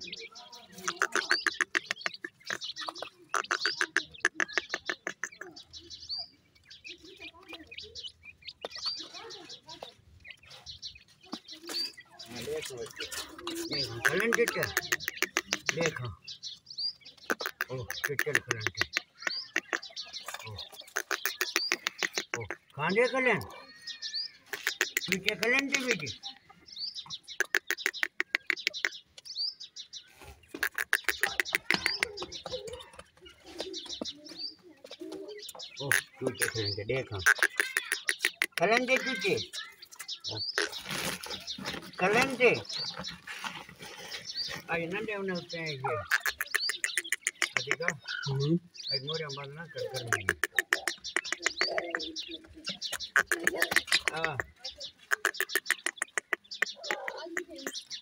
देखो ओ ओ कांडे कल्याण पीछे कल्याण के बीच ओ पीछे कल्याण के देखो कल्याण के पीछे कल्याण के I don't know if I can get it. I don't know if I can